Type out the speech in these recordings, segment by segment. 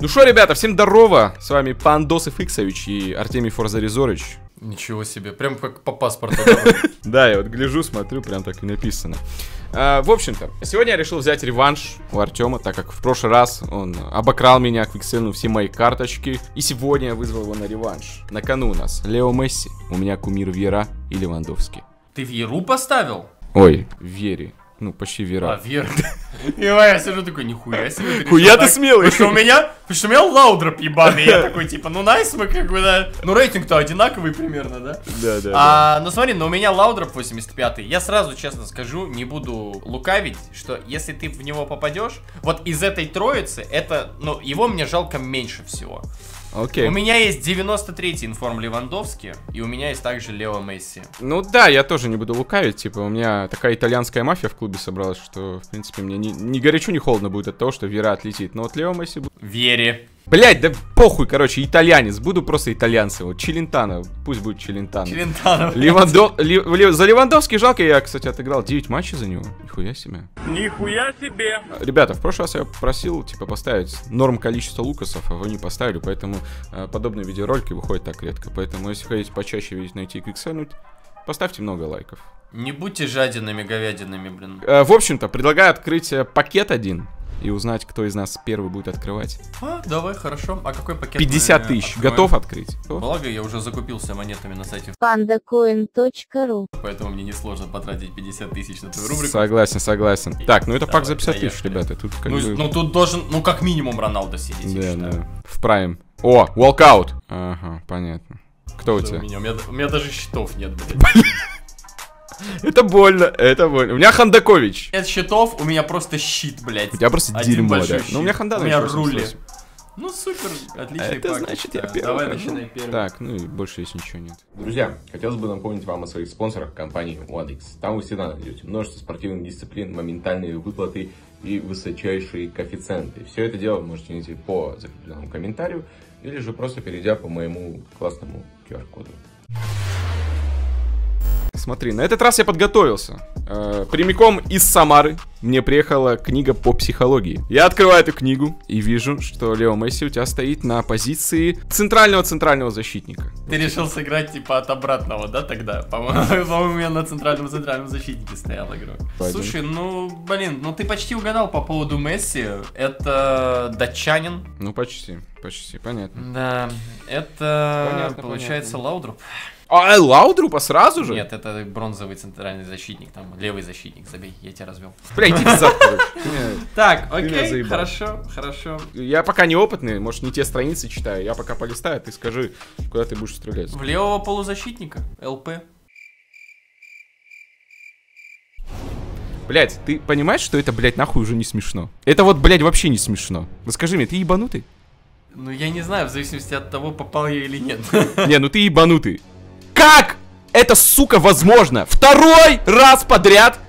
Ну что, ребята, всем здорово, с вами Пандос Фиксович и Артемий Форзаризорович. Ничего себе, прям как по паспорту. Да, я вот гляжу, смотрю, прям так и написано. В общем-то, сегодня я решил взять реванш у Артема, так как в прошлый раз он обокрал меня, квиксельнул все мои карточки. И сегодня я вызвал его на реванш. На кону у нас Лео Месси, у меня кумир Вьера и Левандовский. Ты Вьеру поставил? Ой, Вьере. Ну, почти Вера. А, Вера. Я сижу такой, нихуя себе. Хуя ты смелый. Потому что у меня лаудроп ебаный. Я такой, типа, ну найс мы как бы, да. Ну рейтинг-то одинаковый примерно, да? Да. Ну смотри, но у меня лаудроп 85-й. Я сразу честно скажу, не буду лукавить, что если ты в него попадешь, вот из этой троицы, это, ну, его мне жалко меньше всего. Okay. У меня есть 93-й информ Левандовский, и у меня есть также Лео Месси. Ну да, я тоже не буду лукавить, типа, у меня такая итальянская мафия в клубе собралась, что, в принципе, мне ни горячо, ни холодно будет от того, что Вера отлетит, но вот Лео Месси... Вере. Блять, да похуй, короче, итальянец, буду просто итальянцем, вот Челентано, пусть будет Челентано. Челентано. За Левандовский жалко, я, кстати, отыграл 9 матчей за него, нихуя себе. Нихуя себе. Ребята, в прошлый раз я просил, типа, поставить норм количество лукасов, а вы не поставили, поэтому подобные видеоролики выходят так редко, поэтому если хотите почаще видеть, найти квиксельнуть, поставьте много лайков. Не будьте жадинами, говядинами, блин. В общем-то, предлагаю открыть пакет один. И узнать, кто из нас первый будет открывать. А, давай, хорошо. А какой пакет? 50 тысяч. Откроем? Готов открыть? Благо, я уже закупился монетами на сайте pandacoin.ru. Поэтому мне несложно потратить 50 тысяч на твою рубрику. Согласен, согласен. Так, ну это давай, пак за 50 тысяч, ребята. Тут как ну, бы... ну тут должен, ну как минимум Роналдо сидеть, да, я считаю. Да. В прайм. О, волкаут. Ага, понятно. Кто что у тебя? У меня даже счетов нет, блядь. Это больно, это больно. У меня Хандакович. Нет щитов, у меня просто щит, блядь. У тебя просто дерьмо, да. Ну у меня Ханда. У меня рули. Ну супер, отличный пак. Это значит я первый. Давай начинай первый. Так, ну и больше есть ничего нет. Друзья, хотелось бы напомнить вам о своих спонсорах компании WADX. Там вы всегда найдете множество спортивных дисциплин, моментальные выплаты и высочайшие коэффициенты. Все это дело вы можете найти по закрепленному комментарию или же просто перейдя по моему классному QR-коду. Смотри, на этот раз я подготовился. Прямиком из Самары мне приехала книга по психологии. Я открываю эту книгу и вижу, что Лео Месси у тебя стоит на позиции центрального защитника. Ты решил сыграть типа от обратного, да, тогда? По-моему, я на центральном защитнике стоял игрок. Слушай, ну, блин, ну ты почти угадал по поводу Месси. Это датчанин. Ну, почти, понятно. Да, это понятно, получается понятно. Лаудруп. А Лаудрупа сразу же? Нет, это бронзовый центральный защитник, там левый защитник, забей, я тебя развел. Бля, иди в зад, так, окей, хорошо. Я пока неопытный, может не те страницы читаю, я пока полистаю, ты скажи, куда ты будешь стрелять. В левого полузащитника, ЛП. Блять, ты понимаешь, что это, блять, нахуй уже не смешно? Это вот, блять, вообще не смешно. Вот скажи мне, ты ебанутый? Ну я не знаю, в зависимости от того, попал я или нет. Не, ну ты ебанутый. Как это, сука, возможно? Второй раз подряд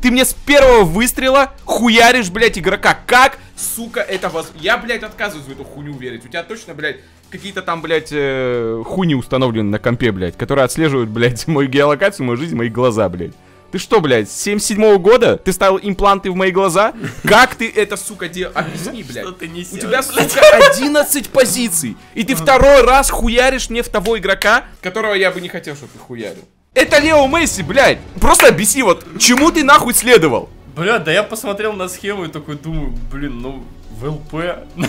ты мне с первого выстрела хуяришь, блядь, игрока. Как, сука, это возможно? Я, блядь, отказываюсь в эту хуйню верить. У тебя точно, блядь, какие-то там, блядь, хуйни установлены на компе, блядь, которые отслеживают, блядь, мою геолокацию, мою жизнь, мои глаза, блядь. Ты что, блядь, с 77-го года ты ставил импланты в мои глаза? Как ты это, сука, делал? Объясни, блядь. У тебя, сука, 11 позиций. И ты второй раз хуяришь мне в того игрока, которого я бы не хотел, чтобы ты хуярил. Это Лео Месси, блядь. Просто объясни, вот, чему ты нахуй следовал? Блядь, да я посмотрел на схему и такой думаю, блин, ну... В ЛП.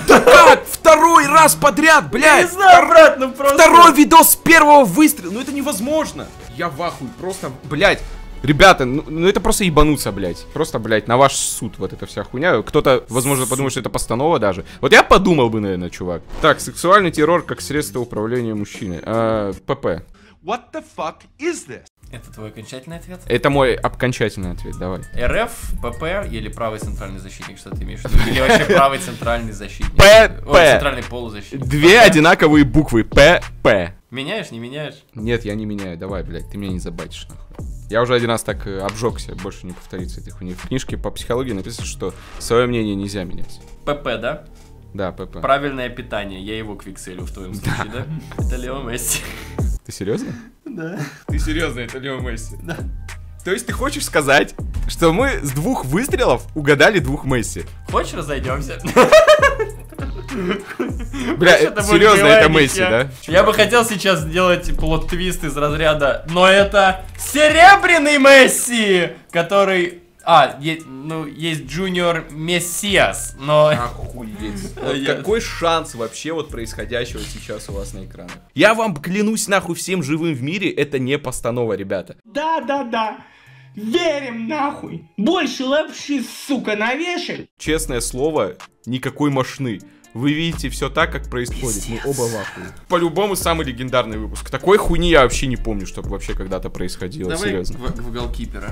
Да как? Второй раз подряд, блядь! Я не знаю, брат, ну просто... Второй видос с первого выстрела, ну это невозможно. Я в ахуе, просто, блядь. Ребята, ну это просто ебануться, блядь. Просто, блядь, на ваш суд вот эта вся хуйня. Кто-то, возможно, подумает, что это постанова даже. Вот я подумал бы, наверное, чувак. Так, сексуальный террор как средство управления мужчиной. ПП. What the fuck is this? Это твой окончательный ответ? Это мой окончательный ответ, давай. РФ, ПП или правый центральный защитник, что ты имеешь в виду? Или вообще правый центральный защитник? ПП. Центральный полузащитник. Две одинаковые буквы. ПП. Меняешь, не меняешь? Нет, я не меняю, давай, блядь, ты меня не забатишь, нахуй. Я уже один раз так обжегся, больше не повторится этих у них. В книжке по психологии написано, что свое мнение нельзя менять. ПП, да? Да, ПП. Правильное питание, я его квикселю в твоем случае, да? Это Лео Месси. Ты серьезно? Да. Ты серьезно, это Лео Месси? Да. То есть ты хочешь сказать, что мы с двух выстрелов угадали двух Месси? Хочешь разойдемся? Бля, серьезно, это Месси, да? Я бы хотел сейчас сделать плот-твист из разряда, но это серебряный Месси, который... А, ну, есть Джуниор Мессиас, но... Охуеть. Вот какой шанс вообще вот происходящего сейчас у вас на экранах? Я вам клянусь нахуй всем живым в мире, это не постанова, ребята. Да-да-да. Верим нахуй. Больше лапши, сука, навешай. Честное слово, никакой мошны. Вы видите все так, как происходит. Пиздец. Мы оба в ахуе. По-любому самый легендарный выпуск. Такой хуйни я вообще не помню, чтобы вообще когда-то происходило. Давай серьезно. В голкипера.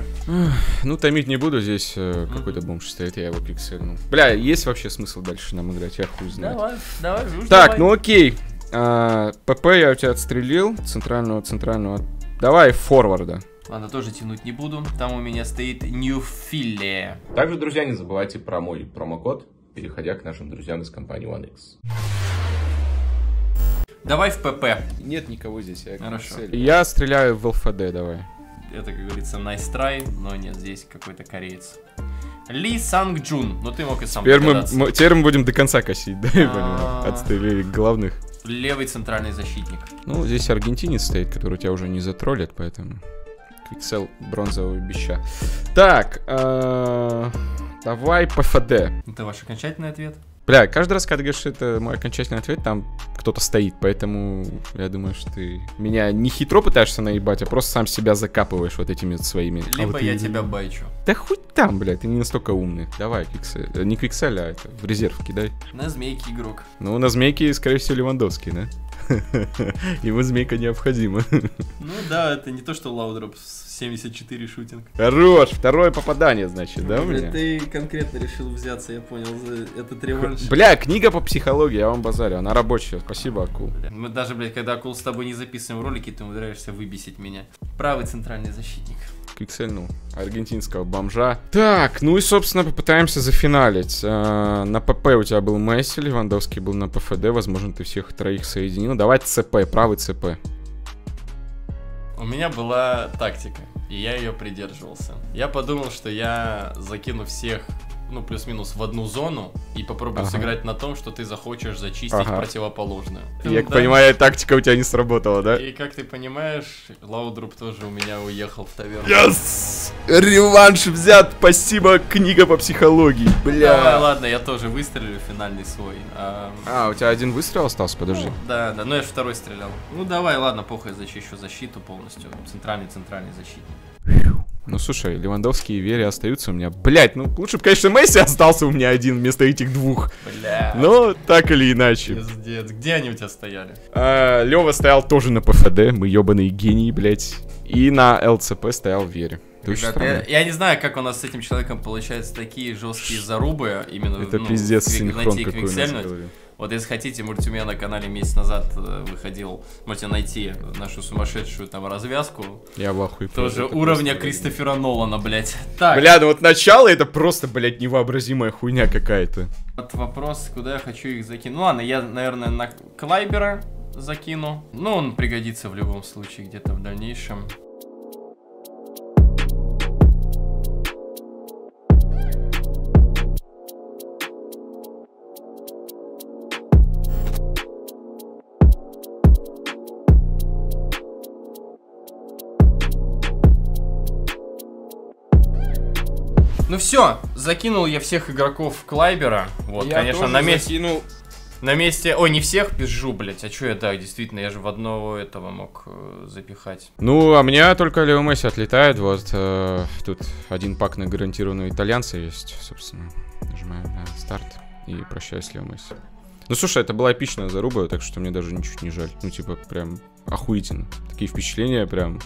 Ну, томить не буду, здесь какой-то бомж стоит, я его пиксельну. Бля, есть вообще смысл дальше нам играть? Я хуй знаю. Давай, жуж, так, давай. Ну окей. ПП я у тебя отстрелил. Центрального. Давай форварда. Ладно, тоже тянуть не буду. Там у меня стоит Ньюфиле. Также, друзья, не забывайте про мой промокод, переходя к нашим друзьям из компании OneX. Давай в ПП. Нет никого здесь. Я хорошо. Я стреляю в ЛФД, давай. Это, как говорится, nice try, но нет, здесь какой-то кореец. Ли Санг Джун, но ты мог и сам догадаться. Теперь мы будем до конца косить, да? Отстрелили главных. Левый центральный защитник. Ну, здесь аргентинец стоит, который тебя уже не затроллит, поэтому... Квиксел бронзового бища. Так, давай ПФД. Это ваш окончательный ответ? Бля, каждый раз, когда говоришь, это мой окончательный ответ, там кто-то стоит, поэтому я думаю, что ты меня не хитро пытаешься наебать, а просто сам себя закапываешь вот этими своими. Либо вот я и... тебя байчу. Да хоть там, бля, ты не настолько умный. Давай, Квиксель. Не Квиксель, а это в резерв кидай. На змейке игрок. Ну, на змейке, скорее всего, Левандовский, да? Ему змейка необходима. Ну да, это не то, что Лаудроп 74 шутинг. Хорош, второе попадание, значит, да, у меня? Ты конкретно решил взяться, я понял, за этот реванш. Бля, книга по психологии, я вам базарю, она рабочая, спасибо, Акул. Мы даже, блядь, когда Акул с тобой не записываем ролики, ты умудряешься выбесить меня. Правый центральный защитник. Киксельнул аргентинского бомжа. Так, ну и, собственно, попытаемся зафиналить. На ПП у тебя был Месси, Левандовский был на ПФД. Возможно, ты всех троих соединил. Давай ЦП, правый ЦП. У меня была тактика, и я ее придерживался. Я подумал, что я закину всех, ну, плюс-минус в одну зону и попробую сыграть на том, что ты захочешь зачистить противоположную. Я как понимаю, тактика у тебя не сработала, да? И как ты понимаешь, Лаудруп тоже у меня уехал в таверну. Yes! Реванш взят, спасибо, книга по психологии, бля. Давай, ладно, я тоже выстрелю финальный свой. У тебя один выстрел остался, подожди. Ну, да, но я же второй стрелял. Ну давай, ладно, похуй, защищу защиту полностью, центральный защитник. Ну, слушай, Левандовский и Вери остаются у меня. Блять, ну лучше бы, конечно, Месси остался у меня один вместо этих двух. Бля. Но так или иначе. Пиздец. Где они у тебя стояли? Лева стоял тоже на ПФД, мы ебаные гении, блять. И на ЛЦП стоял Вери. Ребята, я не знаю, как у нас с этим человеком получаются такие жесткие зарубы. Именно, это пиздец, синхрон какой. Вот если хотите, у меня на канале месяц назад выходил, можете найти нашу сумасшедшую там развязку. Я в ахуе. Тоже уровня Кристофера Нолана, блядь. Так. Бля, ну вот начало это просто, блядь, невообразимая хуйня какая-то. Вот вопрос, куда я хочу их закинуть. Ну ладно, я, наверное, на Клайбера закину. Ну, он пригодится в любом случае где-то в дальнейшем. Ну все, закинул я всех игроков Клайбера. Вот, я, конечно, на месте. Закинул... На месте. Ой, не всех пизжу, блять. А че я, да, действительно, я же в одного этого мог запихать. Ну, а меня только Лео Месси отлетает. Вот тут один пак на гарантированного итальянца есть, собственно. Нажимаю на старт и прощаюсь с Лео Месси. Ну, слушай, это была эпичная заруба, так что мне даже ничуть не жаль. Ну, типа, прям охуительно. Такие впечатления прям...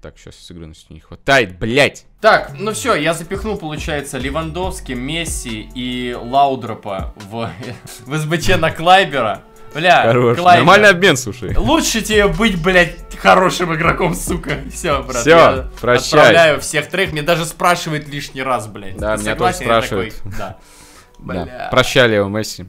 Так, сейчас сыгранности не хватает, блять. Так, ну все, я запихнул, получается, Левандовский, Месси и Лаудропа в СБЧ на Клайбера. Бля, Клайбер. Нормальный обмен, слушай. Лучше тебе быть, блять, хорошим игроком, сука. Все, брат. Все, прощай. Отправляю всех трех, мне даже спрашивают лишний раз, блять. Да, ты меня согласен, тоже спрашивают. Я такой, да. Да. Прощай, Лео Месси.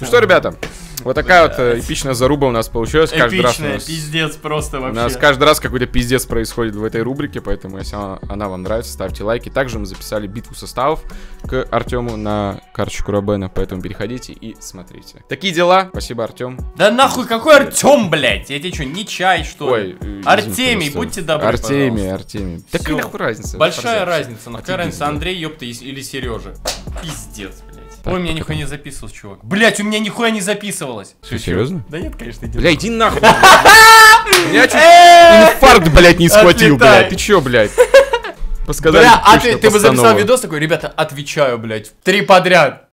Ну что, ребята? Вот такая вот эпичная заруба у нас получилась. Эпичная, пиздец просто вообще. У нас каждый раз какой-то пиздец происходит в этой рубрике, поэтому если она вам нравится, ставьте лайки. Также мы записали битву составов к Артему на карточку Робена, поэтому переходите и смотрите. Такие дела. Спасибо, Артем. Да нахуй, какой Артем, блядь? Я тебе что, не чай, что ли? Ой, Артемий, будьте добры, Артемий. Так какая нахуй разница? Большая разница. На какая разница, Андрей, ёпта, или Сережа? Пиздец, блядь. Ой, у меня нихуя не записывалось, чувак. Блять, у меня нихуя не записывалось. Что, серьезно? Да нет, конечно, иди. Бля, иди нахуй. Меня чуть инфаркт, блядь, не схватил, блядь. Ты чё, блядь? Бля, а ты бы записал видос такой, ребята, отвечаю, блядь, 3 подряд.